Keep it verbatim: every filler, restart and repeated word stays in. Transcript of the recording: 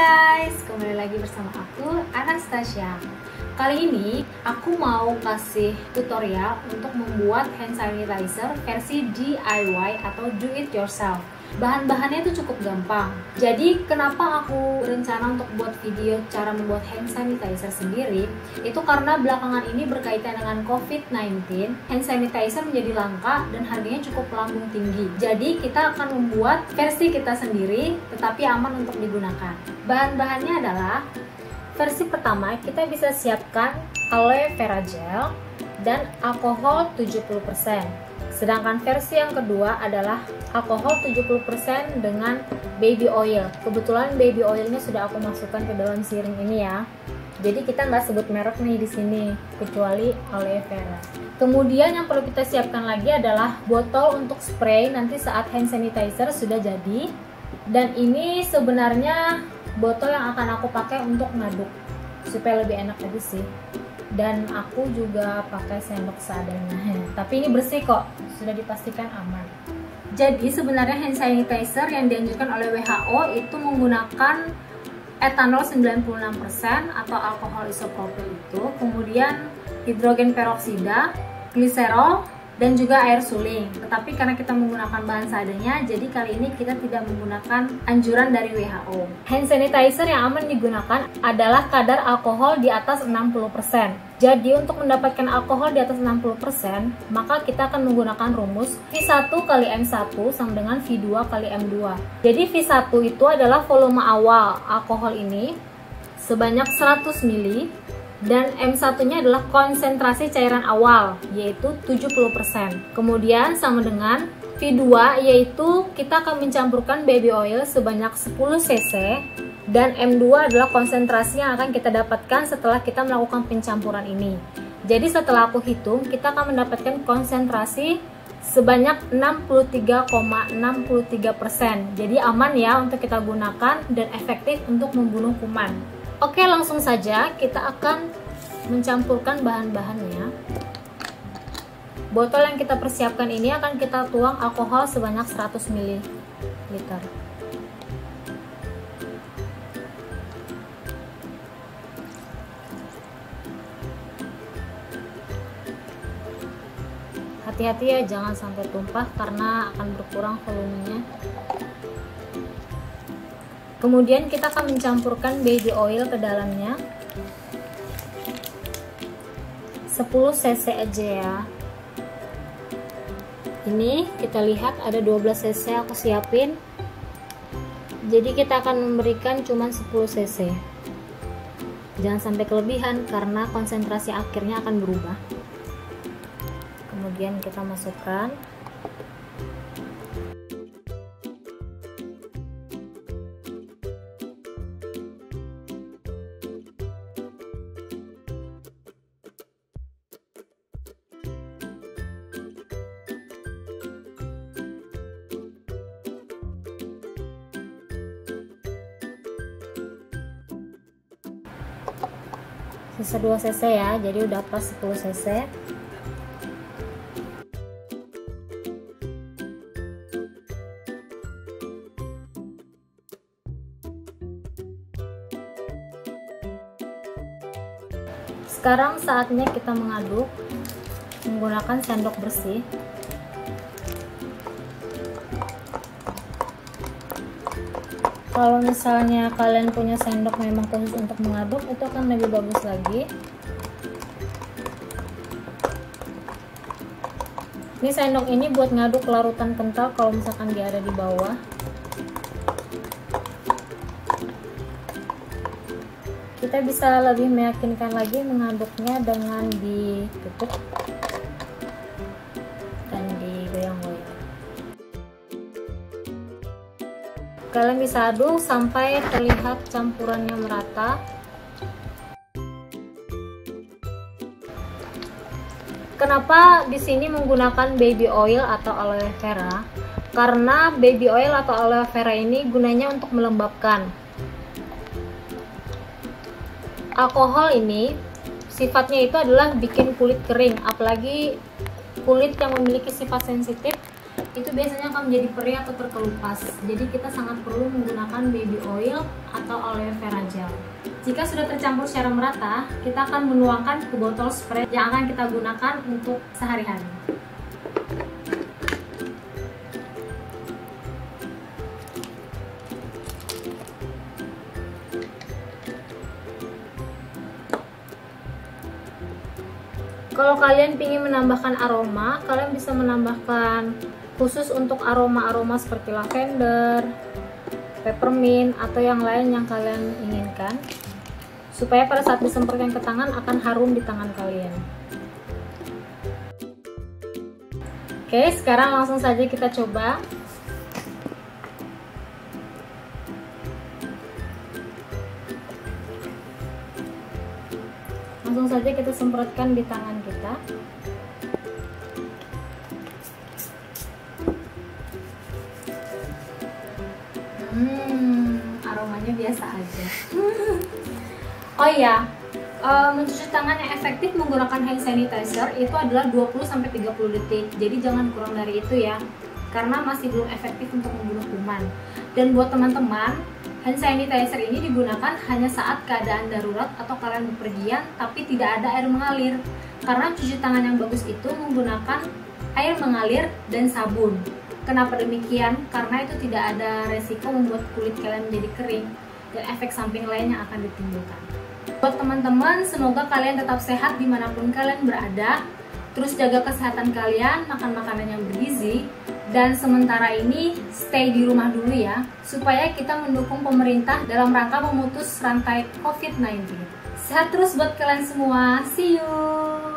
guys, kembali lagi bersama aku Anastasia. Kali ini aku mau kasih tutorial untuk membuat hand sanitizer versi D I Y atau do it yourself. Bahan-bahannya itu cukup gampang. Jadi kenapa aku berencana untuk buat video cara membuat hand sanitizer sendiri? Itu karena belakangan ini berkaitan dengan COVID nineteen, hand sanitizer menjadi langka dan harganya cukup melambung tinggi. Jadi kita akan membuat versi kita sendiri tetapi aman untuk digunakan. Bahan-bahannya adalah, versi pertama kita bisa siapkan aloe vera gel dan alkohol tujuh puluh persen. Sedangkan versi yang kedua adalah alkohol tujuh puluh persen dengan baby oil. Kebetulan baby oilnya sudah aku masukkan ke dalam siring ini ya. Jadi kita nggak sebut merek nih di sini, kecuali aloe vera. Kemudian yang perlu kita siapkan lagi adalah botol untuk spray nanti saat hand sanitizer sudah jadi. Dan ini sebenarnya botol yang akan aku pakai untuk ngaduk, supaya lebih enak aja sih. Dan aku juga pakai sendok seadanya, tapi ini bersih kok, sudah dipastikan aman. Jadi sebenarnya hand sanitizer yang dianjurkan oleh W H O itu menggunakan etanol sembilan puluh enam persen atau alkohol isopropil itu, kemudian hidrogen peroksida, gliserol, dan juga air suling. Tetapi karena kita menggunakan bahan seadanya, jadi kali ini kita tidak menggunakan anjuran dari W H O. Hand sanitizer yang aman digunakan adalah kadar alkohol di atas enam puluh persen. Jadi untuk mendapatkan alkohol di atas enam puluh persen, maka kita akan menggunakan rumus V satu kali M satu sama dengan V dua kali M dua. Jadi V satu itu adalah volume awal alkohol ini sebanyak seratus mililiter. Dan M satu-nya adalah konsentrasi cairan awal, yaitu tujuh puluh persen. Kemudian sama dengan V dua, yaitu kita akan mencampurkan baby oil sebanyak sepuluh cc. Dan M dua adalah konsentrasi yang akan kita dapatkan setelah kita melakukan pencampuran ini. Jadi setelah aku hitung, kita akan mendapatkan konsentrasi sebanyak enam puluh tiga koma enam tiga persen. Jadi aman ya untuk kita gunakan dan efektif untuk membunuh kuman. Oke, langsung saja kita akan mencampurkan bahan-bahannya. Botol yang kita persiapkan ini akan kita tuang alkohol sebanyak seratus mililiter. Hati-hati ya, jangan sampai tumpah karena akan berkurang volumenya. Kemudian kita akan mencampurkan baby oil ke dalamnya, sepuluh cc aja ya. Ini kita lihat ada dua belas cc aku siapin, jadi kita akan memberikan cuma sepuluh cc. Jangan sampai kelebihan karena konsentrasi akhirnya akan berubah. Kemudian kita masukkan. Sisa dua cc ya, jadi udah pas sepuluh cc. Sekarang saatnya kita mengaduk menggunakan sendok bersih. Kalau misalnya kalian punya sendok memang khusus untuk mengaduk, itu akan lebih bagus lagi. Ini sendok ini buat ngaduk larutan kental kalau misalkan dia ada di bawah. Kita bisa lebih meyakinkan lagi mengaduknya dengan ditutup dan digoyang-goyang. Kalian bisa aduk sampai terlihat campurannya merata. Kenapa di sini menggunakan baby oil atau aloe vera? Karena baby oil atau aloe vera ini gunanya untuk melembabkan. Alkohol ini sifatnya itu adalah bikin kulit kering, apalagi kulit yang memiliki sifat sensitif. Itu biasanya akan menjadi perih atau terkelupas. Jadi kita sangat perlu menggunakan baby oil atau atau aloe vera gel. Jika sudah tercampur secara merata, kita akan menuangkan ke botol spray yang akan kita gunakan untuk sehari-hari. Kalau kalian ingin menambahkan aroma, kalian bisa menambahkan khusus untuk aroma-aroma seperti lavender, peppermint, atau yang lain yang kalian inginkan, supaya pada saat disemprotkan ke tangan akan harum di tangan kalian. Oke, sekarang langsung saja kita coba. Langsung saja kita semprotkan di tangan kita. Hmm, aromanya biasa aja. Oh iya, mencuci tangan yang efektif menggunakan hand sanitizer itu adalah dua puluh sampai tiga puluh detik. Jadi jangan kurang dari itu ya, karena masih belum efektif untuk membunuh kuman. Dan buat teman-teman, hand sanitizer ini digunakan hanya saat keadaan darurat atau kalian bepergian tapi tidak ada air mengalir. Karena cuci tangan yang bagus itu menggunakan air mengalir dan sabun. Kenapa demikian? Karena itu tidak ada resiko membuat kulit kalian menjadi kering dan efek samping lain yang akan ditimbulkan. Buat teman-teman, semoga kalian tetap sehat dimanapun kalian berada. Terus jaga kesehatan kalian, makan makanan yang bergizi. Dan sementara ini stay di rumah dulu ya, supaya kita mendukung pemerintah dalam rangka memutus rantai COVID sembilan belas. Sehat terus buat kalian semua, see you!